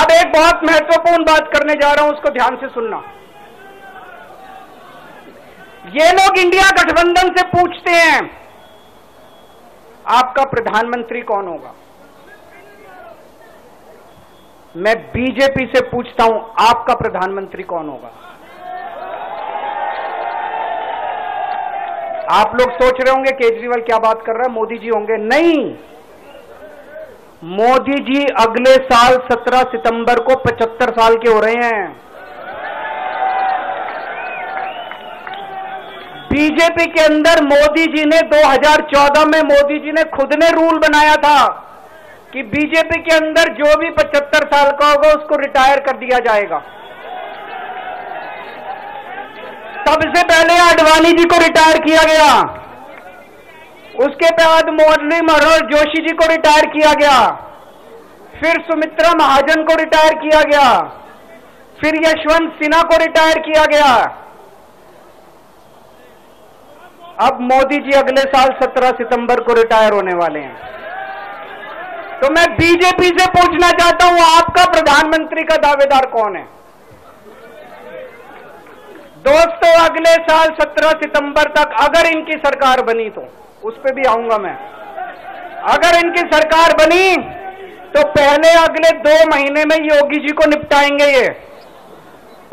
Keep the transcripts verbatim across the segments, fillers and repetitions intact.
अब एक बहुत महत्वपूर्ण बात करने जा रहा हूं, उसको ध्यान से सुनना। ये लोग इंडिया गठबंधन से पूछते हैं आपका प्रधानमंत्री कौन होगा। मैं बीजेपी से पूछता हूं आपका प्रधानमंत्री कौन होगा। आप लोग सोच रहे होंगे केजरीवाल क्या बात कर रहा है, मोदी जी होंगे। नहीं, मोदी जी अगले साल सत्रह सितंबर को पचहत्तर साल के हो रहे हैं। बीजेपी के अंदर मोदी जी ने दो हज़ार चौदह में मोदी जी ने खुद ने रूल बनाया था कि बीजेपी के अंदर जो भी पचहत्तर साल का होगा उसको रिटायर कर दिया जाएगा। सबसे पहले आडवाणी जी को रिटायर किया गया, उसके बाद मुरली मनोहर जोशी जी को रिटायर किया गया, फिर सुमित्रा महाजन को रिटायर किया गया, फिर यशवंत सिन्हा को रिटायर किया गया। अब मोदी जी अगले साल सत्रह सितंबर को रिटायर होने वाले हैं। तो मैं बीजेपी से पूछना चाहता हूं आपका प्रधानमंत्री का दावेदार कौन है। दोस्तों, अगले साल सत्रह सितंबर तक अगर इनकी सरकार बनी, तो उस पे भी आऊंगा मैं, अगर इनकी सरकार बनी तो पहले अगले दो महीने में योगी जी को निपटाएंगे ये,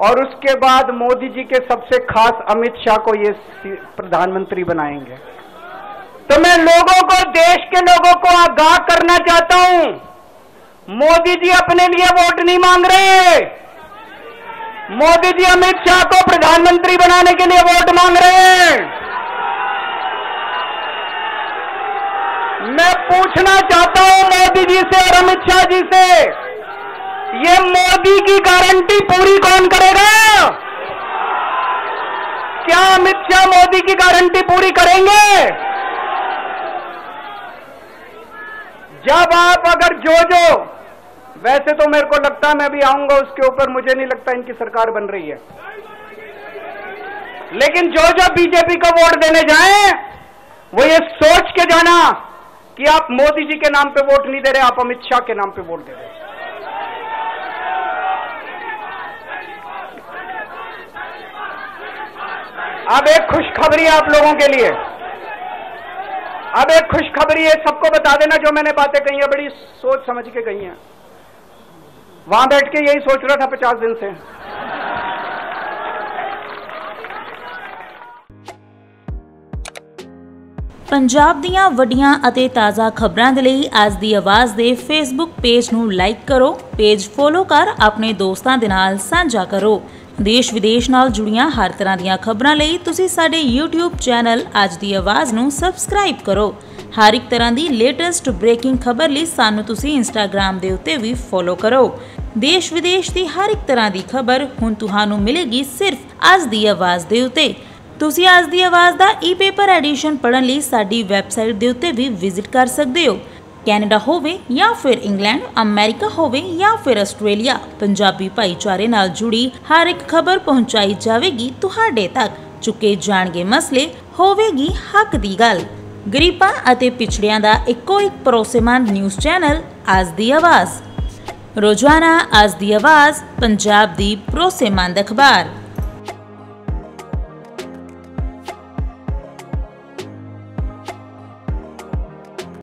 और उसके बाद मोदी जी के सबसे खास अमित शाह को ये प्रधानमंत्री बनाएंगे। तो मैं लोगों को, देश के लोगों को आगाह करना चाहता हूं, मोदी जी अपने लिए वोट नहीं मांग रहे, मोदी जी अमित शाह को प्रधानमंत्री बनाने के लिए वोट मांग रहे हैं। मैं पूछना चाहता हूं मोदी जी से और अमित शाह जी से, ये मोदी की गारंटी पूरी कौन करेगा? क्या अमित शाह मोदी की गारंटी पूरी करेंगे? जब आप अगर जो जो वैसे तो मेरे को लगता है मैं भी आऊंगा उसके ऊपर, मुझे नहीं लगता इनकी सरकार बन रही है, लेकिन जो जो बीजेपी को वोट देने जाएं वो ये सोच के जाना कि आप मोदी जी के नाम पे वोट नहीं दे रहे, आप अमित शाह के नाम पे वोट दे रहे। अब एक खुशखबरी आप लोगों के लिए, अब एक खुशखबरी है, सबको बता देना जो मैंने बातें कही है बड़ी सोच समझ के कही है। वहां बैठ के यही सोच रहा था पचास दिन से। पंजाब दियां वड्डियां अते ताज़ा खबरां दे लई आज दी आवाज़ दे फेसबुक पेज नूं लाइक करो, पेज फॉलो कर अपने दोस्तां दे नाल सांझा करो। देश विदेश नाल जुड़ियां हर तरह दियां खबरां लई तुसीं साडे यूट्यूब चैनल अज दी आवाज़ नूं सबसक्राइब करो। हर एक तरह दी लेटेस्ट ब्रेकिंग खबर लई सानूं तुसीं इंस्टाग्राम दे उत्ते वी फॉलो करो। देश विदेश दी हर एक तरह दी खबर हुण तुहानूं मिलेगी सिर्फ अज दी आवाज़ दे उत्ते। तुसी आज दी आवाज़ दा ई पेपर एडिशन पढ़न लई साडी वैबसाइट दे उत्ते भी विजिट कर सकदे हो। कैनेडा होवे या फिर इंग्लैंड, अमेरिका होवे या फिर आस्ट्रेलिया, पंजाबी भाईचारे नाल जुड़ी हर एक खबर पहुंचाई जावेगी तुहाडे तक। चुके जाणगे मसले, होवेगी हक दी गल। गरीबां अते पिछड़ियां दा इक्को इक भरोसेमंद न्यूज़ चैनल आज दी आवाज़। रोजाना आज दी आवाज़, पंजाब दी भरोसेमंद अखबार।